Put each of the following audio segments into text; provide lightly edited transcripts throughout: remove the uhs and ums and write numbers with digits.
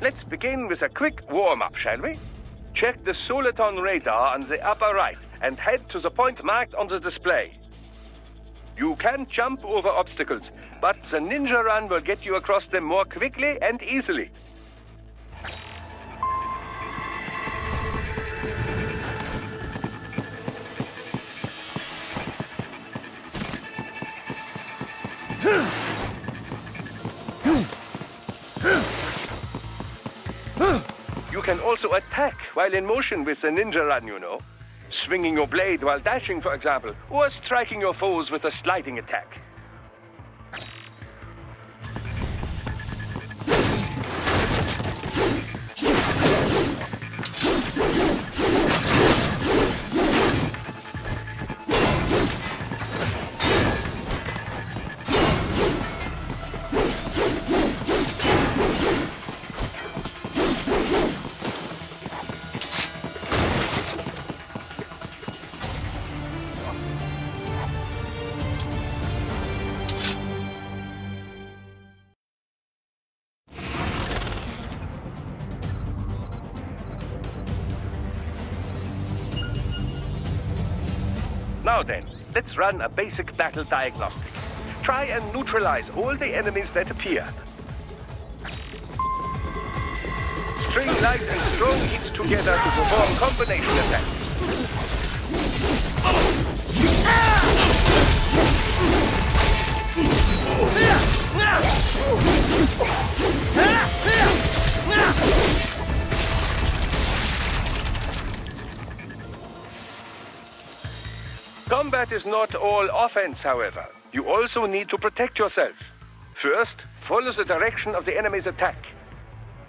Let's begin with a quick warm-up, shall we? Check the Soliton radar on the upper right and head to the point marked on the display. You can jump over obstacles, but the Ninja Run will get you across them more quickly and easily. You can also attack while in motion with the Ninja Run, you know. Swinging your blade while dashing, for example, or striking your foes with a sliding attack. Now then, let's run a basic battle diagnostic. Try and neutralize all the enemies that appear. String light and strong hits together to perform combination attacks. Combat is not all offense, however. You also need to protect yourself. First, follow the direction of the enemy's attack.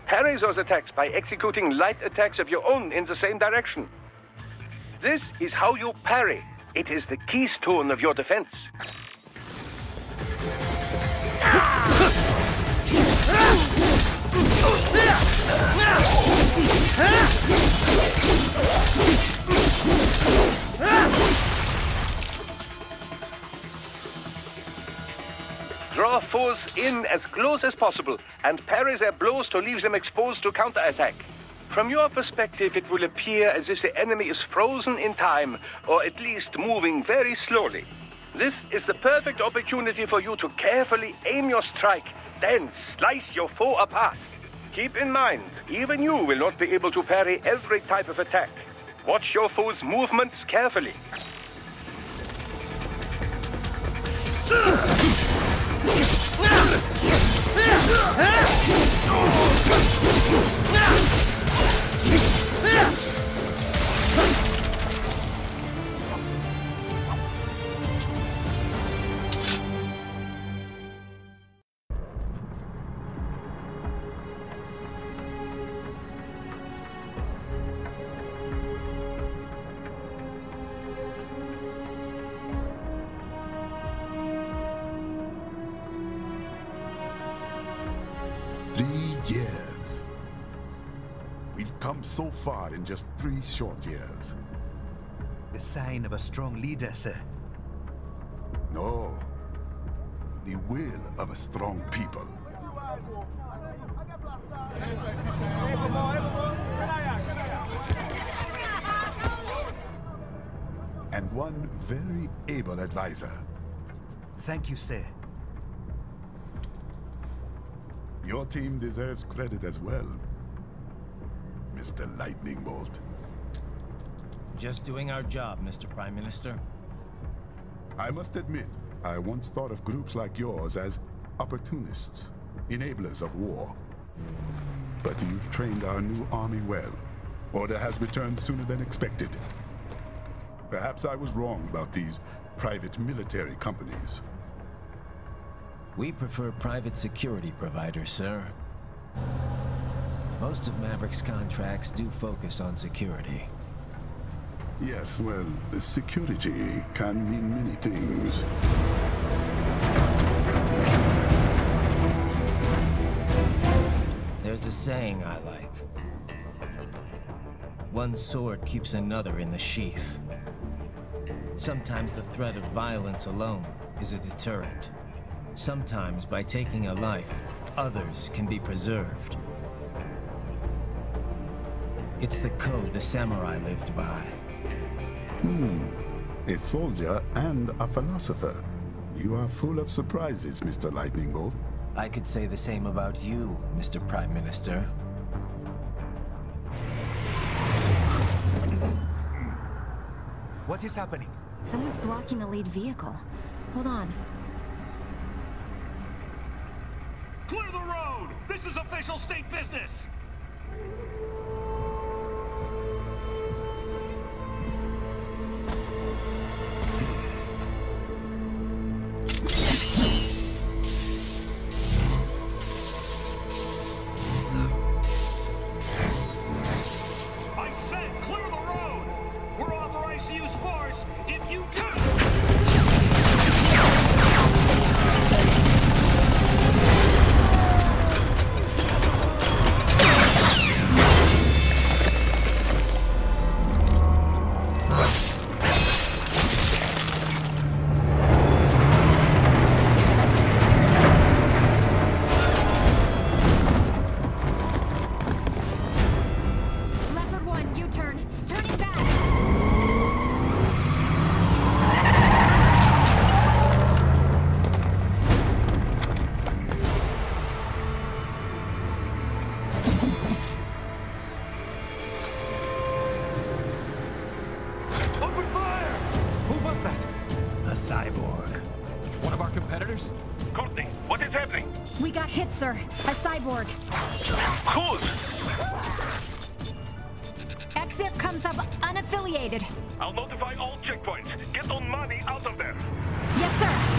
Parry those attacks by executing light attacks of your own in the same direction. This is how you parry. It is the keystone of your defense. Draw foes in as close as possible and parry their blows to leave them exposed to counterattack. From your perspective, it will appear as if the enemy is frozen in time, or at least moving very slowly. This is the perfect opportunity for you to carefully aim your strike, then slice your foe apart. Keep in mind, even you will not be able to parry every type of attack. Watch your foe's movements carefully. Come so far in just 3 short years. The sign of a strong leader, sir. No. The will of a strong people. And one very able advisor. Thank you, sir. Your team deserves credit as well. Mr. Lightning Bolt. Just doing our job, Mr. Prime Minister. I must admit, I once thought of groups like yours as opportunists, enablers of war. But you've trained our new army well. Order has returned sooner than expected. Perhaps I was wrong about these private military companies. We prefer private security providers, sir. Most of Maverick's contracts do focus on security. Yes, well, security can mean many things. There's a saying I like. One sword keeps another in the sheath. Sometimes the threat of violence alone is a deterrent. Sometimes by taking a life, others can be preserved. It's the code the samurai lived by. Hmm. A soldier and a philosopher. You are full of surprises, Mr. Lightning Bolt. I could say the same about you, Mr. Prime Minister. What is happening? Someone's blocking the lead vehicle. Hold on. Clear the road! This is official state business! Sir, a cyborg. Who's? Exif comes up unaffiliated. I'll notify all checkpoints. Get on money out of there. Yes, sir.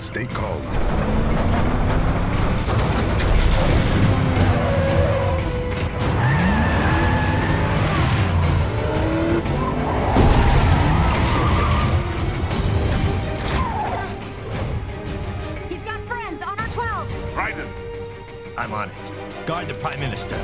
Stay calm. He's got friends on our 12. Raiden. I'm on it. Guard the Prime Minister.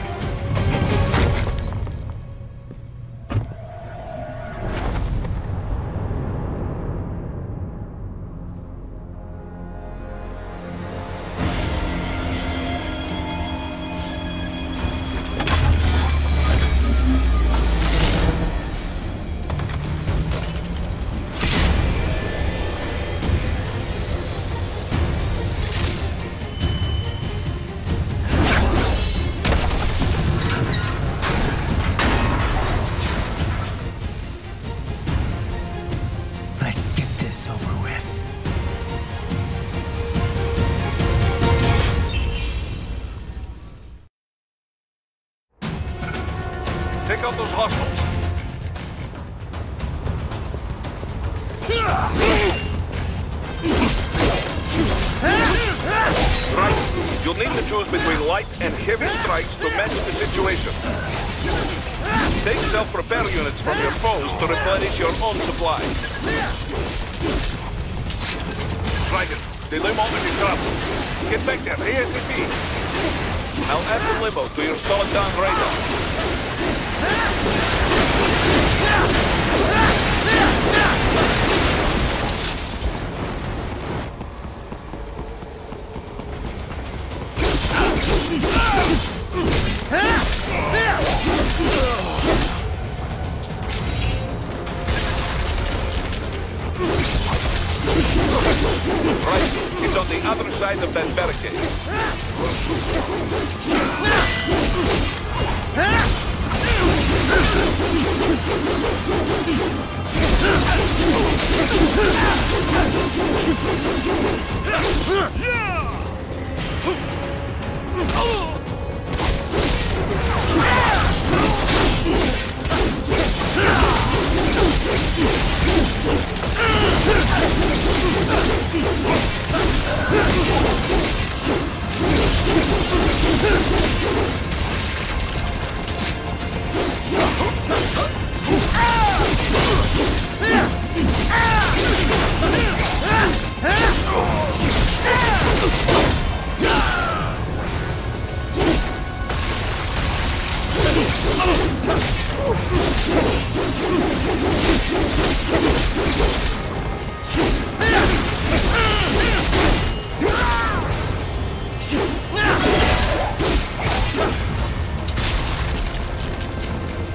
Ah!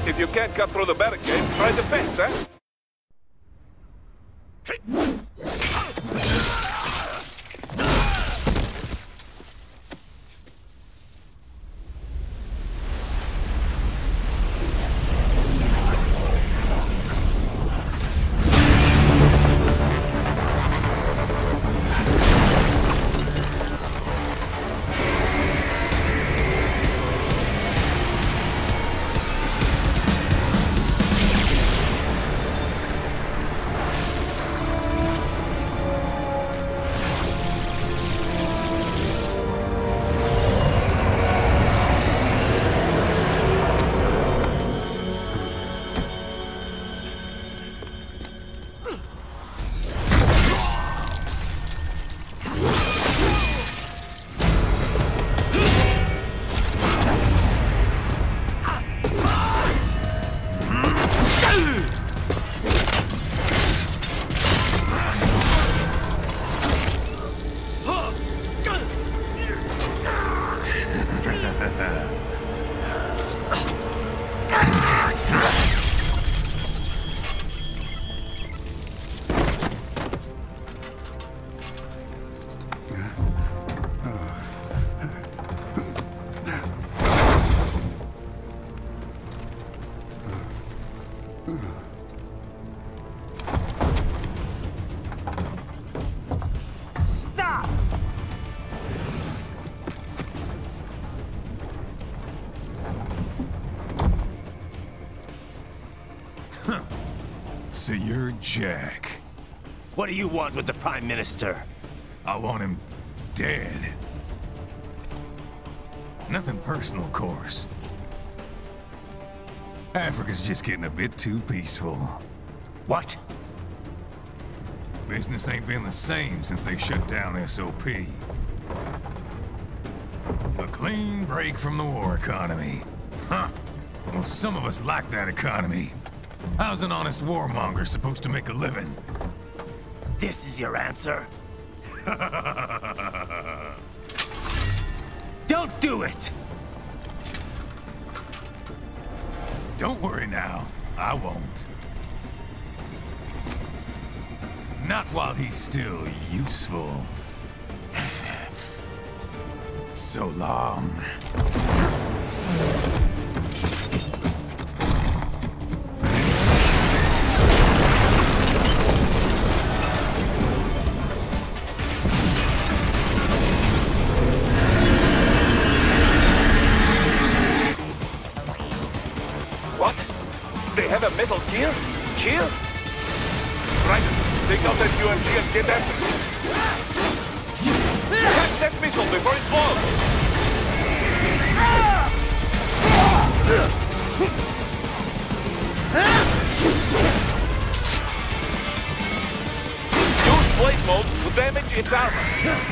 if you can't cut through the barricade, try the fence, eh? So you're Jack. What do you want with the Prime Minister? I want him dead. Nothing personal, of course. Africa's just getting a bit too peaceful. What? Business ain't been the same since they shut down SOP. A clean break from the war economy. Huh. Well, some of us like that economy. How's an honest warmonger supposed to make a living? This is your answer? Don't do it! Don't worry now. I won't. Not while he's still useful. So long. Kill? Right, take out that UMG and get after it. Catch that missile before it falls! Use Blade Mode to damage its armor. Use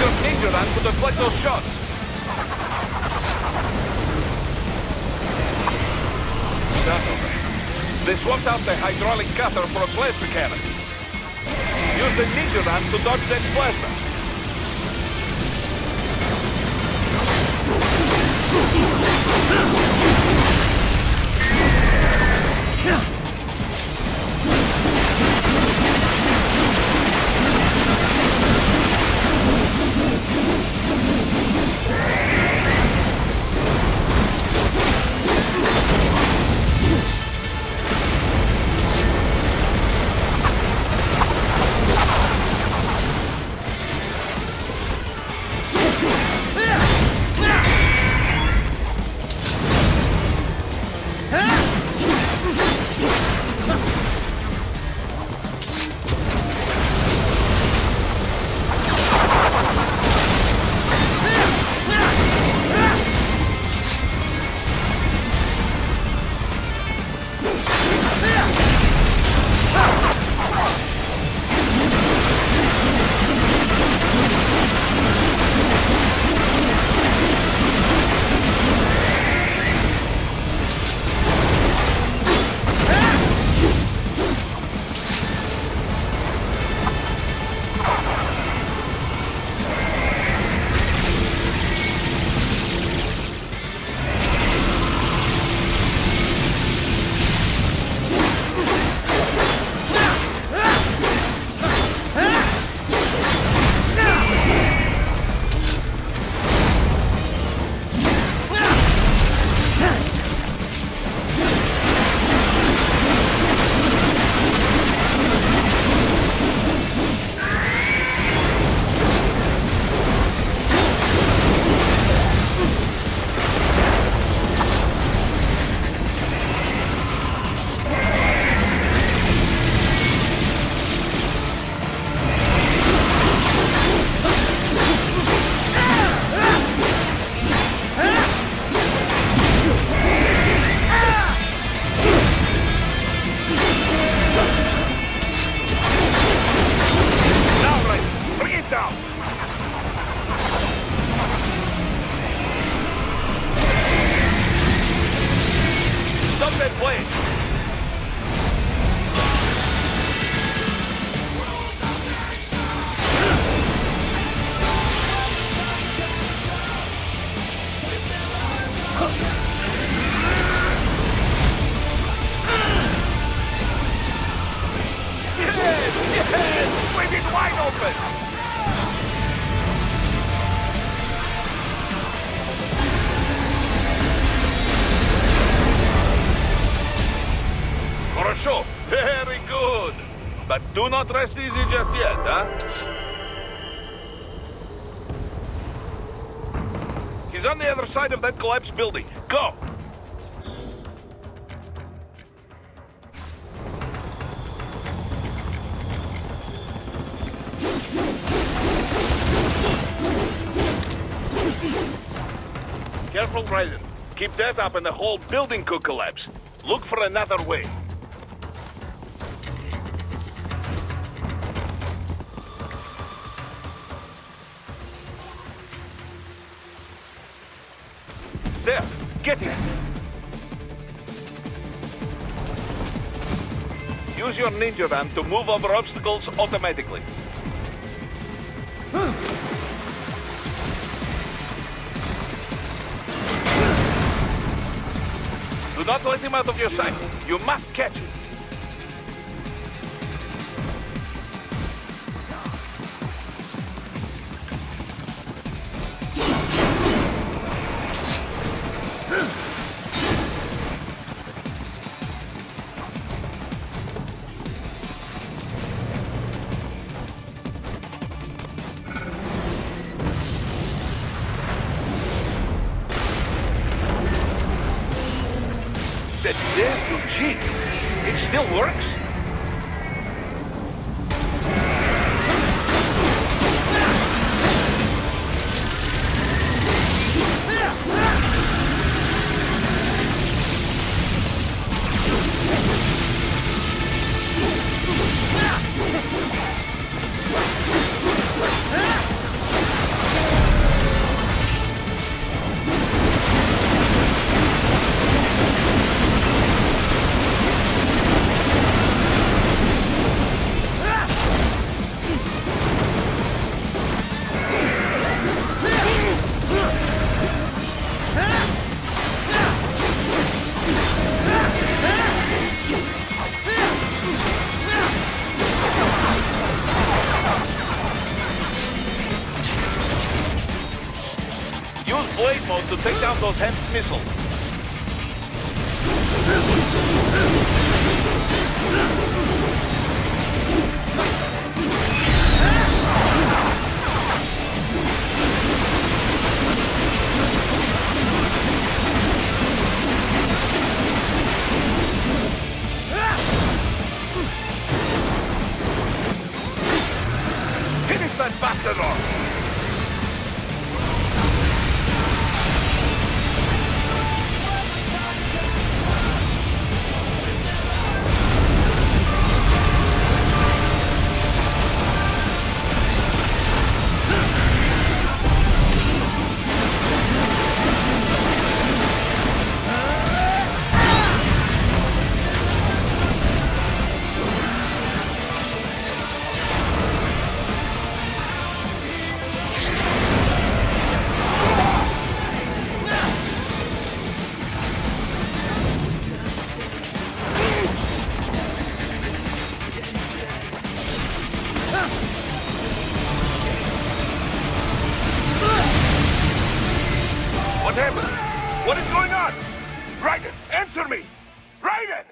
your Ninja Run to deflect those shots. They swapped out the hydraulic cutter for a plasma cannon. Use the Ninja Run to dodge that plasma. But do not rest easy just yet, huh? He's on the other side of that collapsed building. Go! Careful, Raiden. Keep that up and the whole building could collapse. Look for another way. There, get it. Use your Ninja Run to move over obstacles automatically. Do not let him out of your sight. You must catch him. Blade Mode to take down those hand missiles. Finish that bastard off! What is going on? Raiden, answer me! Raiden!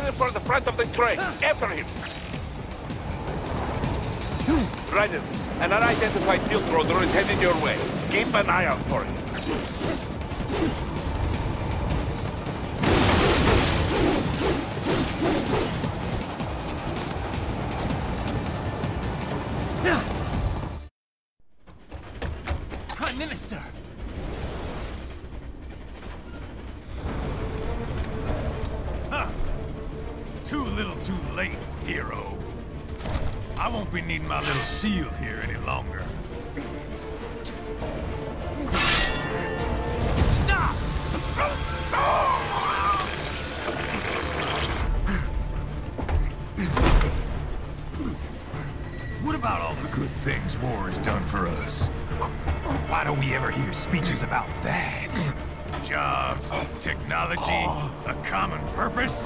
headed for the front of the train. After him. Raiden, an unidentified field roader is headed your way. Keep an eye out for it. Sealed here any longer. Stop! What about all the good things war has done for us? Why don't we ever hear speeches about that? Jobs, technology, a common purpose?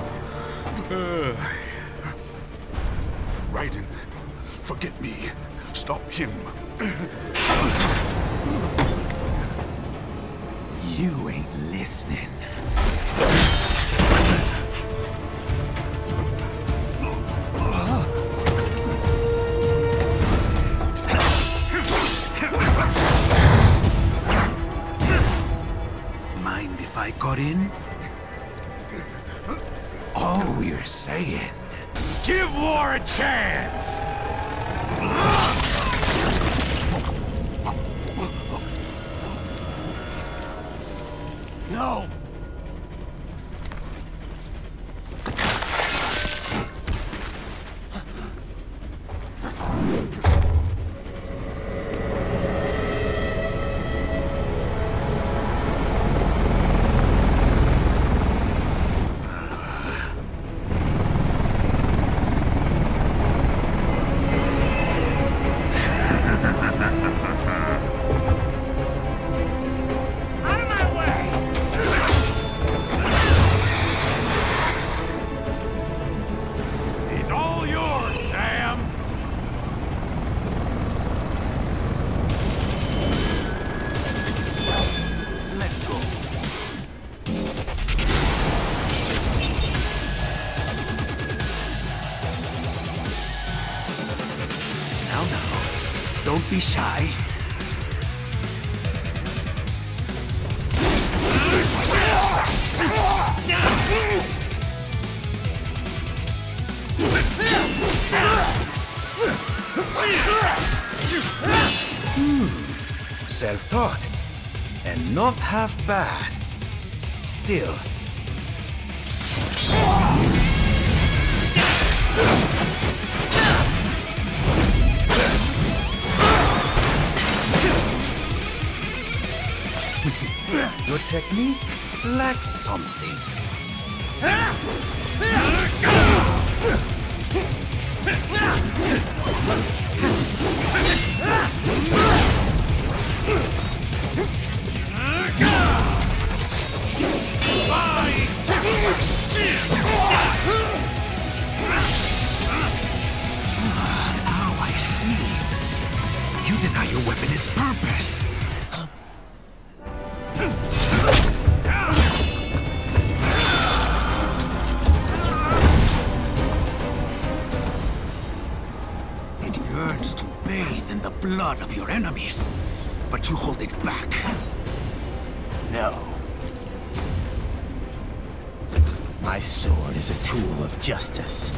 Raiden, forget me. Stop him. You ain't listening. Mind if I got in? All we're saying, give war a chance! No! Be shy. Self-taught, and not half bad. Still. Your technique lacks something. Now I see. You deny your weapon its purpose. Blood of your enemies, but you hold it back. No. My sword is a tool of justice.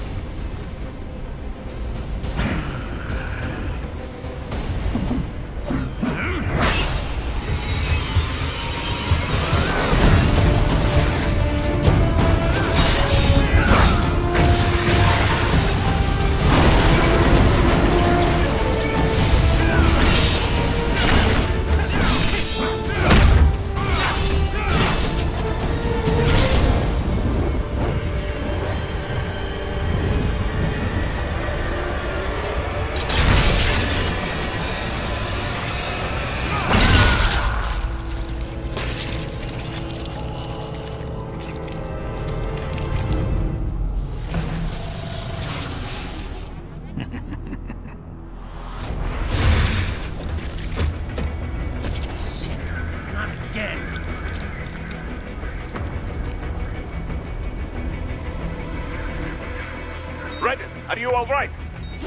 Are you all right?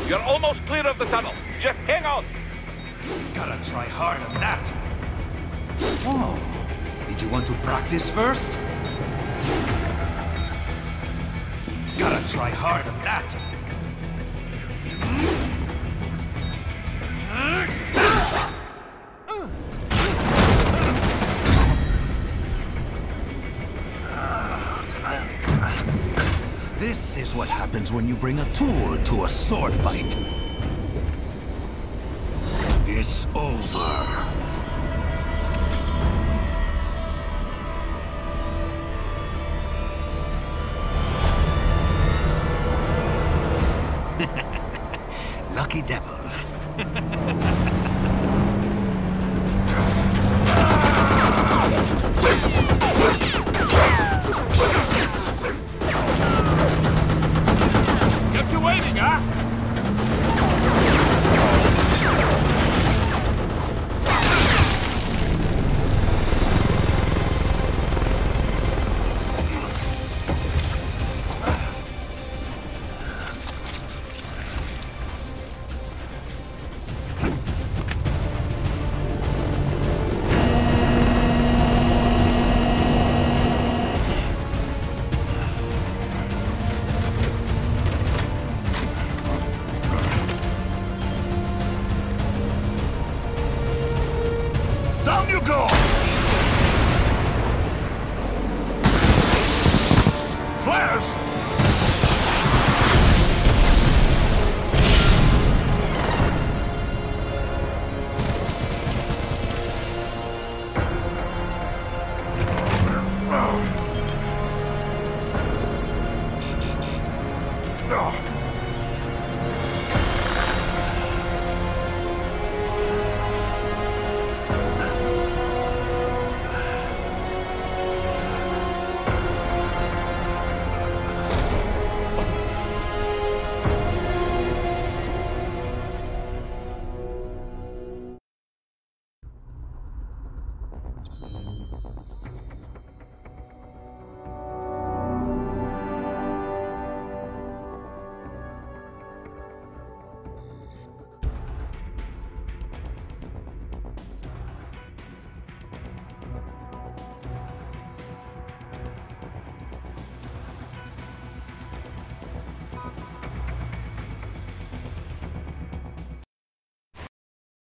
You're almost clear of the tunnel. Just hang on. Gotta try hard on that. Oh, did you want to practice first? Gotta try hard on that. This is what happens when you bring a tool to a sword fight. It's over. Lucky devil. Kept you waiting, huh? Flash!